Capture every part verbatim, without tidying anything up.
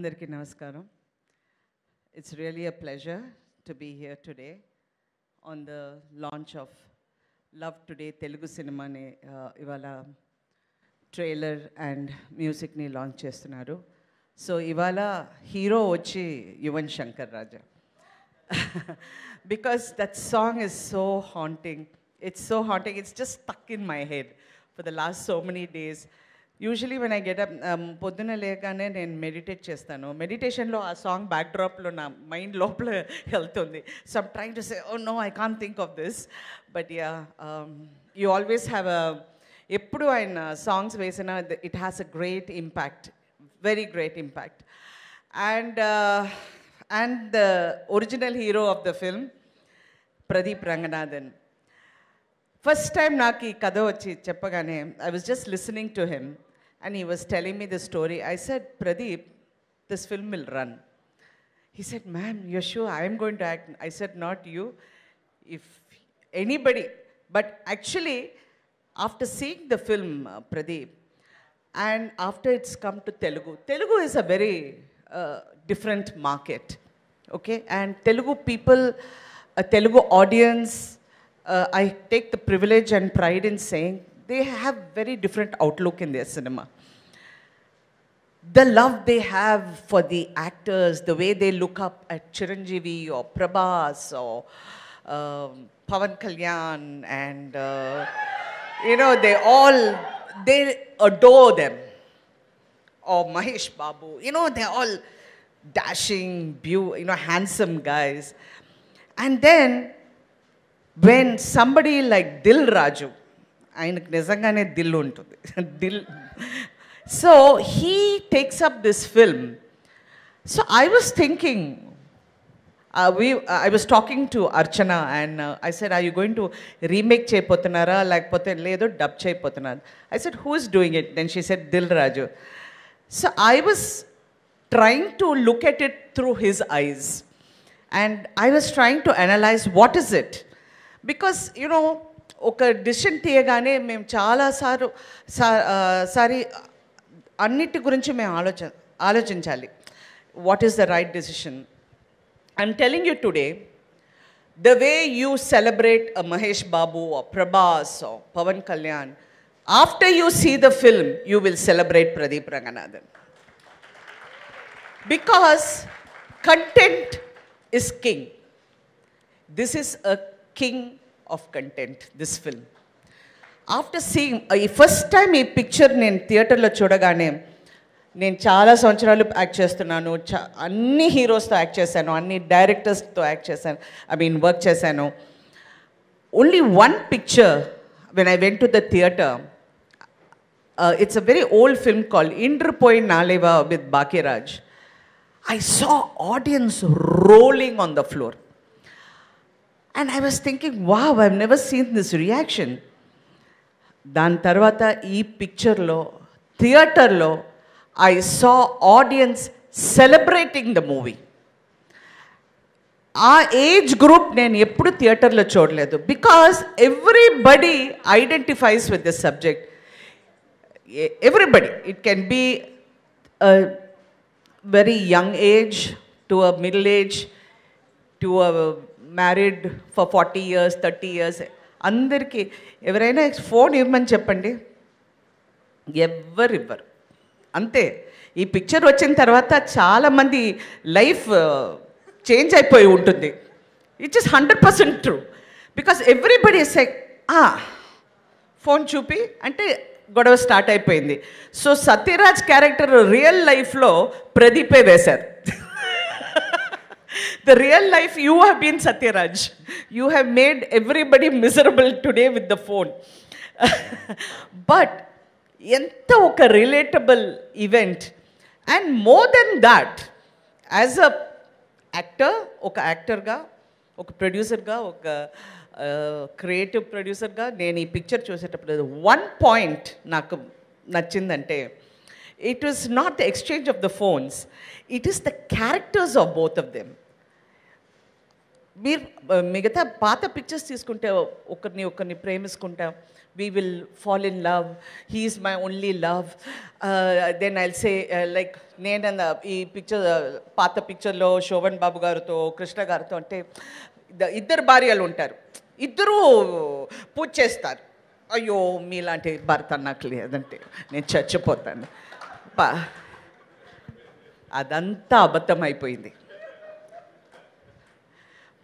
Andariki Namaskaram. It's really a pleasure to be here today on the launch of Love Today Telugu Cinema ne ivala trailer and music ni launch chestunnaru. So ivala hero vachi Yuvan Shankar Raja. Because that song is so haunting. It's so haunting. It's just stuck in my head for the last so many days. Usually when I get up, పొద్దున లేకనే నేను meditate చేస్తాను. మెడిటేషన్లో ఆ song back డ్రాప్లో నా mind లోపల వెళ్తుంది. So I'm trying to say oh no I can't think of this. But ya you always have a ఎప్పుడు ఆయన సాంగ్స్ వేసినా it has a great impact, very great impact. And and the original hero of the film Pradeep Ranganathan. First time నాకు ఈ కథ వచ్చి చెప్పగానే I was just listening to him. And he was telling me the story. I said, Pradeep, this film will run. He said, ma'am, you're sure I'm going to act? I said, not you, if anybody. But actually, after seeing the film, uh, Pradeep, and after it's come to Telugu, Telugu is a very uh, different market, okay? And Telugu people, uh, Telugu audience, uh, I take the privilege and pride in saying, they have very different outlook in their cinema. The love they have for the actors, the way they look up at Chiranjeevi or Prabhas or uh, Pawan Kalyan, and uh, you know, they all, they adore them. Or Mahesh Babu, you know, they're all dashing, beautiful, you know, handsome guys. And then when somebody like Dil Raju, ఆయనకు నిజంగానే దిల్ ఉంటుంది, దిల్. So he takes up this film. So I was thinking, we I was talking to Archana and I said, are you going to remake చేయబోతున్నారా లేకపోతే లేదో dub చేయబోతున్నారు? I said, who is doing it? Then she said, Dil Raju. So I was trying to look at it through his eyes and I was trying to analyse what is it. Because you know, ఒక decision తీయగానే మేము చాలాసార్లు సారి అన్నిటి గురించి మేము ఆలోచ ఆలోచించాలి, what is the right decision. I'm telling you today, the way you celebrate Mahesh Babu or Prabhas or Pawan Kalyan, after you see the film you will celebrate Pradeep Ranganathan. Because content is king. This is a king of content, this film. After seeing the uh, first time ee picture nen theater lo chudagane, nen chaala sancharalu act chestunnanu, anni heroes tho act chesanu, anni directors tho act chesanu, I mean work chesanu. Only one picture when I went to the theater, uh, it's a very old film called Indru Poi Naleva with Bakiraj. I saw audience rolling on the floor. And I was thinking, wow, I've never seen this reaction. Dan tarvata ee picture lo, theater lo, I saw audience celebrating the movie. Aa age group nen eppudu theater lo chodaledu, because everybody identifies with this subject. Everybody. It can be a very young age to a middle age to a married for forty years, thirty years. Andariki evaraina phone ivvani cheppandi, ever ever ante. Ee picture vachin tarvata chaala mandi life uh, change ayipoyi untundi. It is one hundred percent true, because everybody is like, ah, phone chupi ante godav start ayipoyindi. So Satyaraj character real life lo Pradeep e vesaru. The real life, you have been Satyaraj. You have made everybody miserable today with the phone. But enta oka relatable event. And more than that, as a actor, oka actor ga, oka producer ga, oka uh, creative producer ga, nenu ee picture chusetapudu one point naaku nachindante, it is not the exchange of the phones, it is the characters of both of them. మీరు మిగతా పాత pictures తీసుకుంటే ఒకరిని ఒకరిని ప్రేమించుకుంటాం, we will fall in love, he is my only love, uh, then I'll say uh, like నేనన్న ఈ picture పాత పిక్చర్లో శోభన్ బాబు గారితో కృష్ణ గారితో అంటే ఇద్దరు భార్యలు ఉంటారు, ఇద్దరూ పూజ చేస్తారు, అయ్యో మీలాంటి భర్త నాకు లేదంటే నేను చచ్చిపోతాను, అదంతా అబద్ధం అయిపోయింది.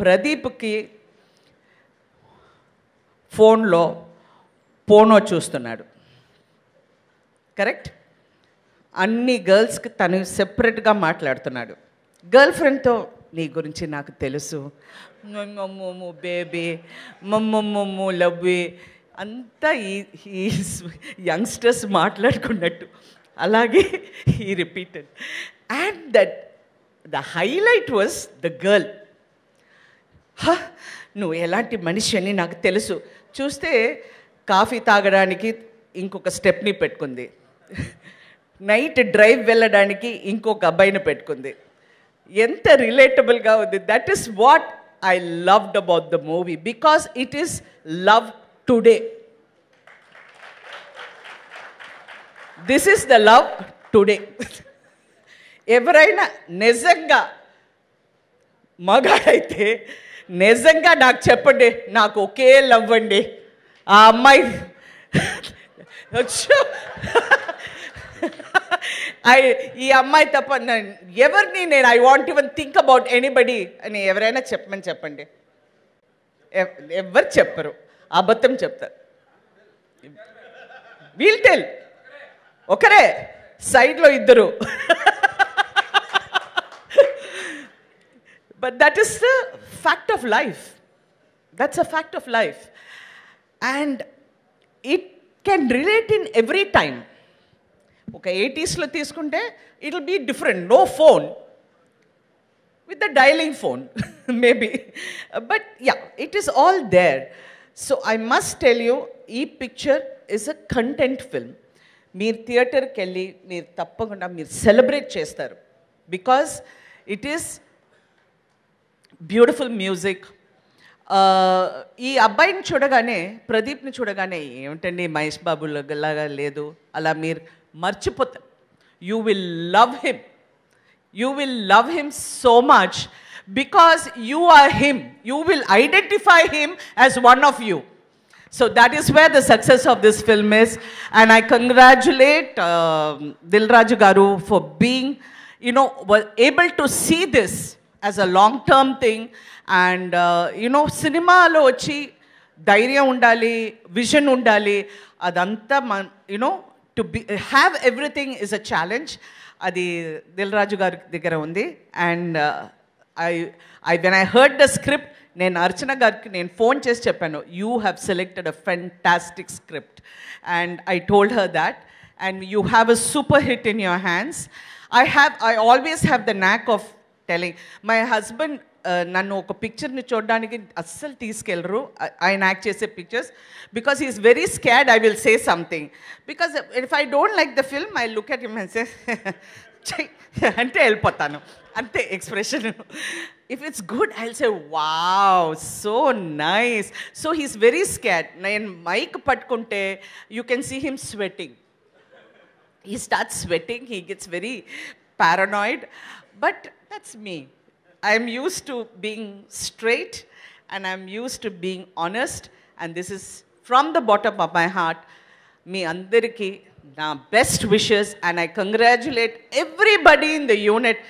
ప్రదీప్కి ఫోన్లో పోనో చూస్తున్నాడు, కరెక్ట్, అన్ని గర్ల్స్కి తను సెపరేట్గా మాట్లాడుతున్నాడు, గర్ల్ ఫ్రెండ్తో నీ గురించి నాకు తెలుసు మమ్మమ్మ బేబీ మమ్మమ్మమ్మ లవ్వీ అంతా ఈ ఈ యంగ్స్టర్స్ మాట్లాడుకున్నట్టు అలాగే he repeated. And that the highlight was the girl, నువ్వు ఎలాంటి మనిషి అని నాకు తెలుసు, చూస్తే కాఫీ తాగడానికి ఇంకొక స్టెప్ని పెట్టుకుంది, నైట్ డ్రైవ్ వెళ్ళడానికి ఇంకొక అబ్బాయిని పెట్టుకుంది. ఎంత రిలేటబుల్గా ఉంది. That is what I loved about the movie because it is love today. This is the love today. ఎవరైనా నిజంగా మగాడైతే నిజంగా నాకు చెప్పండి, నాకు ఒకే లవ్ అండి ఆ అమ్మాయి, ఈ అమ్మాయి తప్ప ఎవరిని నేను I want even think about anybody అని ఎవరైనా చెప్పమని చెప్పండి, ఎవరు చెప్పరు, అబద్ధం చెప్తారు. వీల్ టెల్, ఒకరే సైడ్లో ఇద్దరు. But that is the fact of life. That's a fact of life. And it can relate in every time. Okay, eighties lo teeskunte it will be different. No phone. With the dialing phone, maybe. But yeah, it is all there. So I must tell you, ee picture is a content film. Meer theater ki elli meer tappakunda meer celebrate chestaru. Because it is beautiful music. ఈ అబ్బాయిని చూడగానే, ప్రదీప్ని చూడగానే ఏమిటండి మహేష్ బాబు లాగా లేదు, అలా మీరు మర్చిపోతారు. You will love him, you will love him so much because you are him, you will identify him as one of you. So that is where the success of this film is. And I congratulate uh, Dil Raju garu for being, you know, was able to see this as a long term thing. And uh, you know, cinema lo vachi dhairyam undali, vision undali, adantha, you know, to be, have everything is a challenge. Adi Dil Raju garu digara undi. And uh, i i when I heard the script, nen Archana gariki nen phone chesi cheppanu, you have selected a fantastic script, and I told her that, and you have a super hit in your hands. I have I always have the knack of telling my husband, నన్ను ఒక పిక్చర్ని చూడడానికి అస్సలు తీసుకెళ్ళరు, ఆయన act చేసే pictures, because he's very scared I will say something, because if I don't like the film I look at him and say అంటే వెళ్ళిపోతాను, అంతే expression. If it's good I will say wow so nice. So he's very scared. నేను mike పట్టుకుంటే you can see him sweating, he start sweating, he gets very paranoid. But that's me. I am used to being straight, and I am used to being honest, and this is from the bottom of my heart. Me andariki na best wishes, and I congratulate everybody in the unit.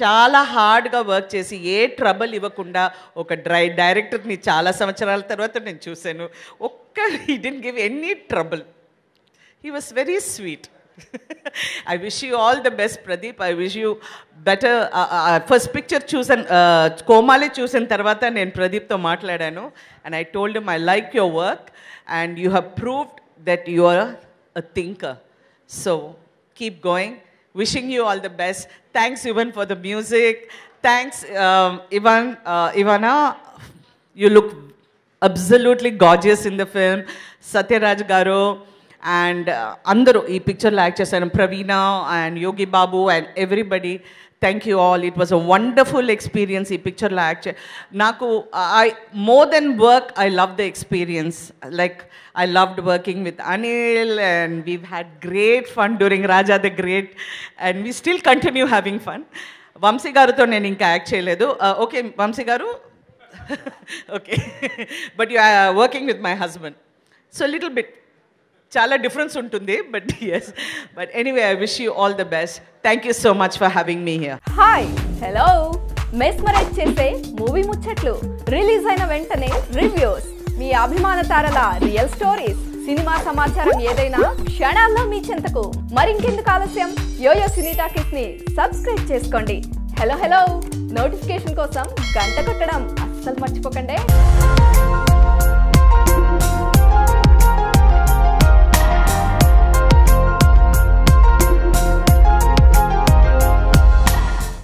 Chaala hard ga work chesi e trouble ivakunda oka dry director ni chaala samvatsarala tarvata nenu chusanu, okka he didn't give any trouble. He was very sweet. I wish you all the best, Pradeep. I wish you better. Uh, uh, first picture chosen, uh, Komali chosen tarvata nen Pradeep tho maatladanu, and I told him I like your work, and you have proved that you are a thinker. So keep going. Wishing you all the best. Thanks Yuvan for the music. Thanks um, Ivan, uh, Ivana. You look absolutely gorgeous in the film. Satyaraj garu. And andaru ee picture la act chesaru, Praveena and Yogi Babu and everybody. Thank you all. It was a wonderful experience. Ee picture la act naaku I more than work, I love the experience. Like I loved working with Anil, and we've had great fun during Raja the Great, and we still continue having fun. Vamsi garu tho nenu inka act cheyaledu. Okay, Vamsi garu. Okay. But you are working with my husband, so a little bit chala difference untundi, but yes, but anyway, I wish you all the best. Thank you so much for having me here. Hi, hello. Mesmerize chese movie muchatlu, release aina ventane reviews, mee abhimana tarala real stories, cinema samacharam edaina kshanallo mee chentaku. Mari inkenduku alashyam, yoyo sunita kids ni subscribe cheskondi. Hello hello, notification kosam ganta kottadam assal marchipokande.